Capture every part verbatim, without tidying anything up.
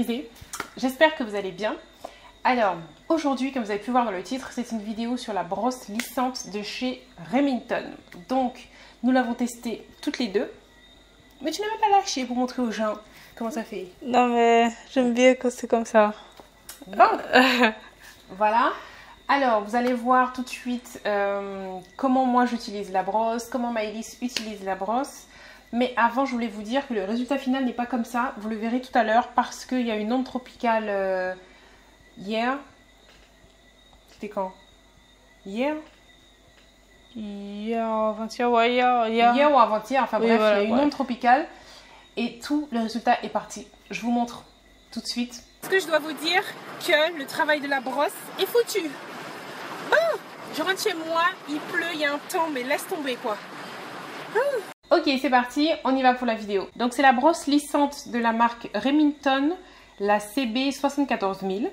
maîtrisé. J'espère que vous allez bien. Alors, aujourd'hui, comme vous avez pu voir dans le titre, c'est une vidéo sur la brosse lissante de chez Remington. Donc, nous l'avons testée toutes les deux. Mais tu n'as même pas lâché pour montrer aux gens comment ça fait. Non, mais j'aime bien quand c'est comme ça. Bon, voilà. Alors, vous allez voir tout de suite euh, comment moi j'utilise la brosse, comment Maïlys utilise la brosse. Mais avant, je voulais vous dire que le résultat final n'est pas comme ça. Vous le verrez tout à l'heure parce qu'il y a une onde tropicale euh, hier. C'était quand? Hier Hier, avant-hier, ouais, hier, hier. Hier ou avant-hier, enfin oui, bref, voilà, il y a une ouais. onde tropicale et tout le résultat est parti. Je vous montre tout de suite. Est-ce que je dois vous dire que le travail de la brosse est foutu? Bon, je rentre chez moi, il pleut, il y a un temps, mais laisse tomber quoi. Hum. Ok, c'est parti, on y va pour la vidéo. Donc c'est la brosse lissante de la marque Remington, la C B sept quatre mille.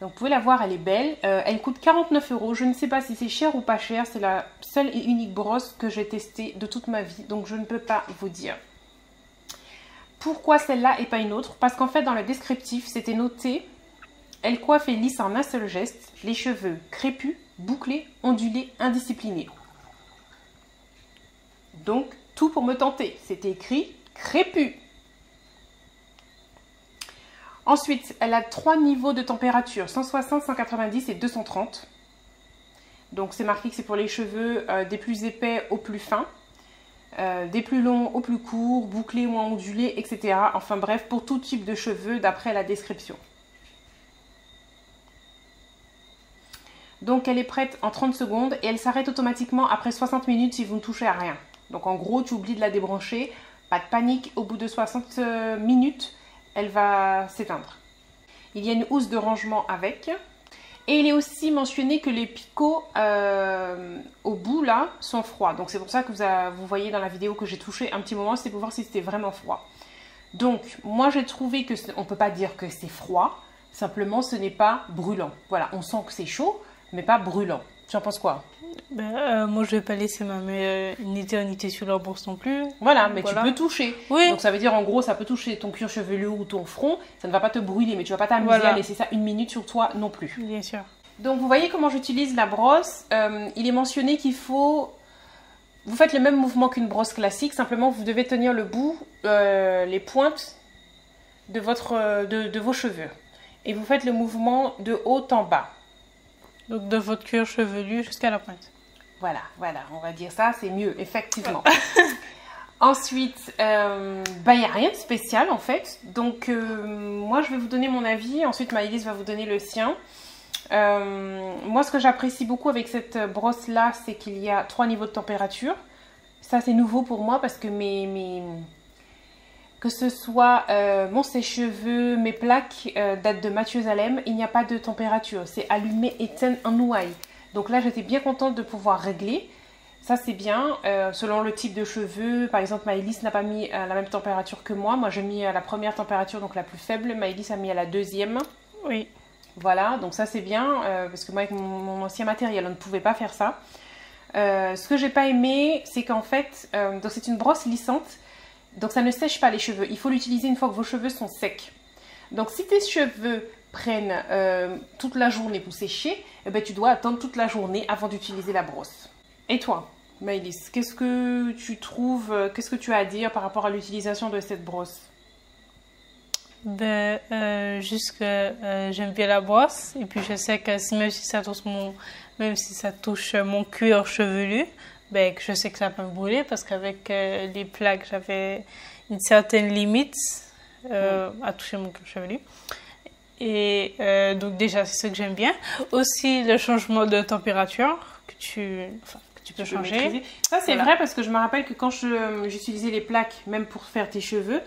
Donc vous pouvez la voir, elle est belle. Euh, elle coûte quarante-neuf euros. Je ne sais pas si c'est cher ou pas cher. C'est la seule et unique brosse que j'ai testée de toute ma vie. Donc je ne peux pas vous dire. Pourquoi celle-là et pas une autre? Parce qu'en fait dans le descriptif, c'était noté. Elle coiffe et lisse en un seul geste. Les cheveux crépus, bouclés, ondulés, indisciplinés. Donc tout pour me tenter. C'était écrit crépus. Ensuite, elle a trois niveaux de température, cent soixante, cent quatre-vingt-dix et deux cent trente. Donc c'est marqué que c'est pour les cheveux euh, des plus épais aux plus fins, euh, des plus longs aux plus courts, bouclés ou ondulés, et cetera. Enfin bref, pour tout type de cheveux d'après la description. Donc elle est prête en trente secondes et elle s'arrête automatiquement après soixante minutes si vous ne touchez à rien. Donc en gros, tu oublies de la débrancher, pas de panique, au bout de soixante minutes... elle va s'éteindre. Il y a une housse de rangement avec. Et il est aussi mentionné que les picots euh, au bout là sont froids. Donc c'est pour ça que vous, a, vous voyez dans la vidéo que j'ai touché un petit moment, c'est pour voir si c'était vraiment froid. Donc moi j'ai trouvé que on ne peut pas dire que c'est froid, simplement ce n'est pas brûlant. Voilà, on sent que c'est chaud, mais pas brûlant. Tu en penses quoi? Ben, euh, moi, je vais pas laisser ma mère une éternité sur leur brosse non plus. Voilà, mais voilà. Tu peux toucher. Oui. Donc, ça veut dire, en gros, ça peut toucher ton cuir chevelu ou ton front. Ça ne va pas te brûler, mais tu vas pas t'amuser voilà. à laisser ça une minute sur toi non plus. Bien sûr. Donc, vous voyez comment j'utilise la brosse. Euh, il est mentionné qu'il faut... Vous faites le même mouvement qu'une brosse classique. Simplement, vous devez tenir le bout, euh, les pointes de, votre, de, de vos cheveux. Et vous faites le mouvement de haut en bas. Donc de votre cuir chevelu jusqu'à la pointe. Voilà, voilà, on va dire ça, c'est mieux, effectivement. Ensuite, euh, bah, il n'y a rien de spécial en fait. Donc euh, moi, je vais vous donner mon avis. Ensuite, Maïlys va vous donner le sien. Euh, moi, ce que j'apprécie beaucoup avec cette brosse-là, c'est qu'il y a trois niveaux de température. Ça, c'est nouveau pour moi parce que mes... mes... que ce soit euh, mon sèche-cheveux, mes plaques euh, datent de Mathusalem, il n'y a pas de température. C'est allumé, éteint, en ouaille. Donc là, j'étais bien contente de pouvoir régler. Ça, c'est bien. Euh, selon le type de cheveux, par exemple, Maïlys n'a pas mis à la même température que moi. Moi, j'ai mis à la première température, donc la plus faible. Maïlys a mis à la deuxième. Oui. Voilà, donc ça, c'est bien. Euh, parce que moi, avec mon, mon ancien matériel, on ne pouvait pas faire ça. Euh, ce que j'ai pas aimé, c'est qu'en fait, euh, donc c'est une brosse lissante. Donc ça ne sèche pas les cheveux. Il faut l'utiliser une fois que vos cheveux sont secs. Donc si tes cheveux prennent euh, toute la journée pour sécher, eh ben, tu dois attendre toute la journée avant d'utiliser la brosse. Et toi, Maïlys, qu'est-ce que tu trouves, euh, qu'est-ce que tu as à dire par rapport à l'utilisation de cette brosse? Ben, euh, juste que euh, j'aime bien la brosse. Et puis je sais que même si ça touche mon, même si ça touche mon cuir chevelu, ben, je sais que ça peut me brûler parce qu'avec euh, les plaques, j'avais une certaine limite euh, mm. à toucher mon cuir chevelu. Et euh, donc déjà, c'est ce que j'aime bien. Aussi, le changement de température que tu, enfin, que tu peux tu changer. Peux ça, c'est voilà. vrai parce que je me rappelle que quand j'utilisais les plaques, même pour faire tes cheveux,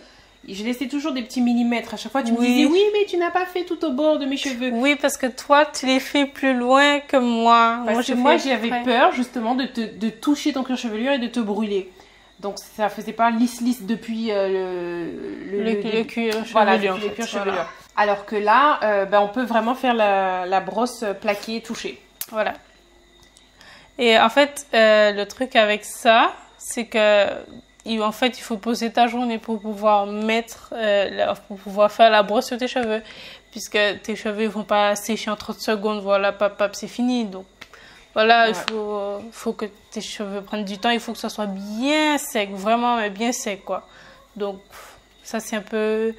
je laissais toujours des petits millimètres. À chaque fois, tu oui. me disais, oui, mais tu n'as pas fait tout au bord de mes cheveux. Oui, parce que toi, tu les fais plus loin que moi. Parce moi, que moi, j'avais peur, justement, de, te, de toucher ton cuir chevelure et de te brûler. Donc, ça faisait pas lisse-lisse depuis euh, le, le, le, le, le cuir chevelure. Voilà, le cuir chevelure. Voilà. Alors que là, euh, ben, on peut vraiment faire la, la brosse plaquée, touchée. Voilà. Et en fait, euh, le truc avec ça, c'est que... il, en fait, il faut poser ta journée pour pouvoir mettre, euh, la, pour pouvoir faire la brosse sur tes cheveux, puisque tes cheveux ne vont pas sécher en trente secondes, voilà, pap, pap, c'est fini. Donc voilà, ouais. il faut, euh, faut que tes cheveux prennent du temps, il faut que ça soit bien sec, vraiment, mais bien sec, quoi. Donc ça, c'est un peu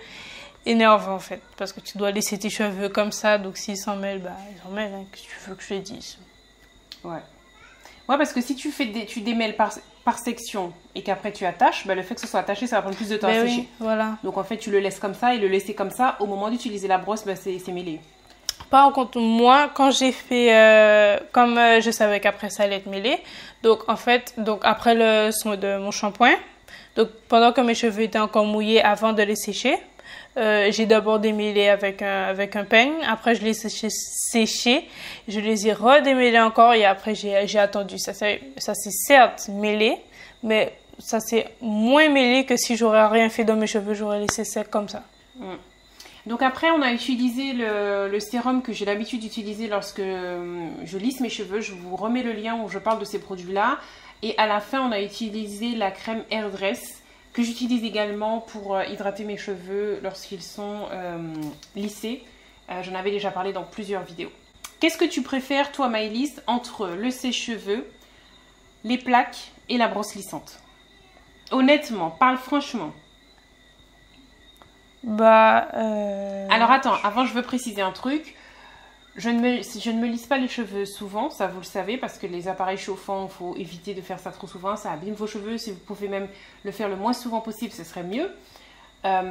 énervant, en fait, parce que tu dois laisser tes cheveux comme ça, donc s'ils s'en mêlent, bah, ils s'en mêlent, hein, qu'est-ce que tu veux que je te dise? Ouais. Ouais, parce que si tu, fais des, tu démêles par, par section et qu'après tu attaches, bah, le fait que ce soit attaché, ça va prendre plus de temps mais à oui, sécher. Voilà. Donc en fait, tu le laisses comme ça et le laisser comme ça, au moment d'utiliser la brosse, bah, c'est mêlé. Par contre, moi, quand j'ai fait, euh, comme euh, je savais qu'après ça allait être mêlé, donc en fait, donc, après le soin de mon shampoing, donc pendant que mes cheveux étaient encore mouillés avant de les sécher, Euh, j'ai d'abord démêlé avec un, avec un peigne, après je les ai séché, séché, je les ai redémêlés encore et après j'ai attendu. Ça, ça, ça s'est certes mêlé, mais ça s'est moins mêlé que si j'aurais rien fait dans mes cheveux, j'aurais laissé sec comme ça. Mmh. Donc après, on a utilisé le, le sérum que j'ai l'habitude d'utiliser lorsque je lisse mes cheveux. Je vous remets le lien où je parle de ces produits-là. Et à la fin, on a utilisé la crème Air Dress, que j'utilise également pour hydrater mes cheveux lorsqu'ils sont euh, lissés. Euh, J'en avais déjà parlé dans plusieurs vidéos. Qu'est-ce que tu préfères, toi, Maïlys, entre le sèche-cheveux, les plaques et la brosse lissante? Honnêtement, parle franchement. Bah... Euh... Alors, attends, avant, je veux préciser un truc. Je ne, me, je ne me lisse pas les cheveux souvent, ça vous le savez, parce que les appareils chauffants, il faut éviter de faire ça trop souvent, ça abîme vos cheveux. Si vous pouvez même le faire le moins souvent possible, ce serait mieux. Euh,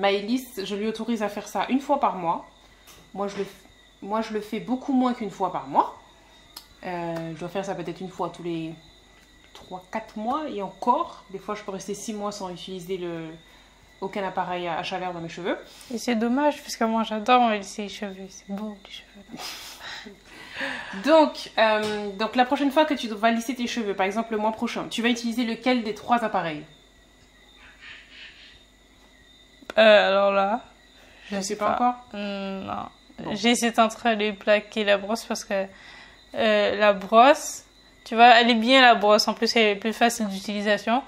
Maïlys, je lui autorise à faire ça une fois par mois. Moi, je le, moi, je le fais beaucoup moins qu'une fois par mois. Euh, je dois faire ça peut-être une fois tous les trois quatre mois, et encore. Des fois, je peux rester six mois sans utiliser le... aucun appareil à chaleur dans mes cheveux. Et c'est dommage, parce que moi j'adore lisser les cheveux. C'est beau, les cheveux. donc, euh, donc, la prochaine fois que tu vas lisser tes cheveux, par exemple le mois prochain, tu vas utiliser lequel des trois appareils? euh, Alors là, je ne sais pas, pas encore. Mmh, non. Bon. J'hésite entre les plaques et la brosse, parce que euh, la brosse, tu vois, elle est bien la brosse. En plus, elle est plus facile d'utilisation.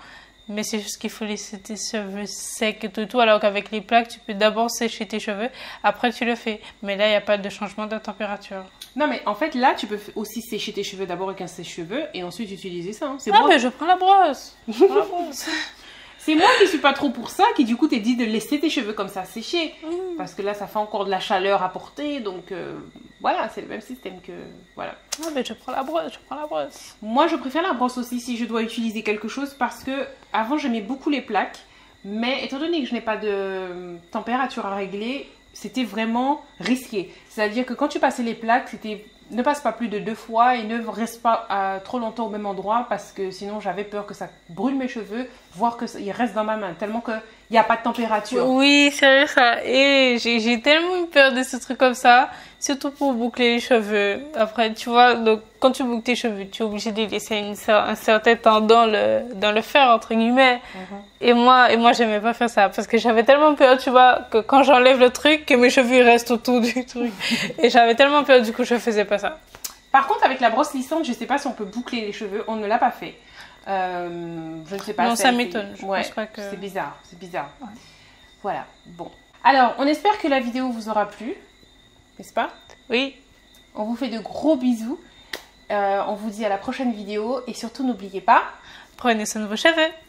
Mais c'est juste qu'il faut laisser tes cheveux secs et tout, tout alors qu'avec les plaques, tu peux d'abord sécher tes cheveux, après tu le fais. Mais là, il n'y a pas de changement de température. Non, mais en fait, là, tu peux aussi sécher tes cheveux d'abord avec un sèche-cheveux et ensuite utiliser ça. Hein. Ah, mais je prends la brosse. brosse. C'est moi qui ne suis pas trop pour ça, qui du coup t'ai dit de laisser tes cheveux comme ça sécher. Mmh. Parce que là, ça fait encore de la chaleur à porter, donc euh, voilà, c'est le même système que... Voilà. Non, mais je prends la brosse, je prends la brosse. Moi, je préfère la brosse aussi si je dois utiliser quelque chose, parce que avant, j'aimais beaucoup les plaques, mais étant donné que je n'ai pas de température à régler, c'était vraiment risqué. C'est-à-dire que quand tu passais les plaques, c'était... Ne passe pas plus de deux fois et ne reste pas euh, trop longtemps au même endroit, parce que sinon j'avais peur que ça brûle mes cheveux, voire qu'ils restent dans ma main, tellement qu'il n'y a pas de température. Oui, c'est ça. Et j'ai tellement eu peur de ce truc comme ça, surtout pour boucler les cheveux. Après, tu vois, donc, quand tu boucles tes cheveux, tu es obligé de laisser une, un certain temps dans le, dans le fer, entre guillemets. Mm-hmm. Et moi, et moi j'aimais pas faire ça, parce que j'avais tellement peur, tu vois, que quand j'enlève le truc, que mes cheveux restent autour du truc. Et j'avais tellement peur, du coup, je faisais pas ça. Par contre, avec la brosse lissante, je sais pas si on peut boucler les cheveux. On ne l'a pas fait. Euh, je ne sais pas. Non, ça m'étonne. Je ouais, pense pas que... C'est bizarre. C'est bizarre. Ouais. Voilà. Bon. Alors, on espère que la vidéo vous aura plu. N'est-ce pas? Oui. On vous fait de gros bisous. Euh, on vous dit à la prochaine vidéo. Et surtout, n'oubliez pas... Prenez soin de vos cheveux.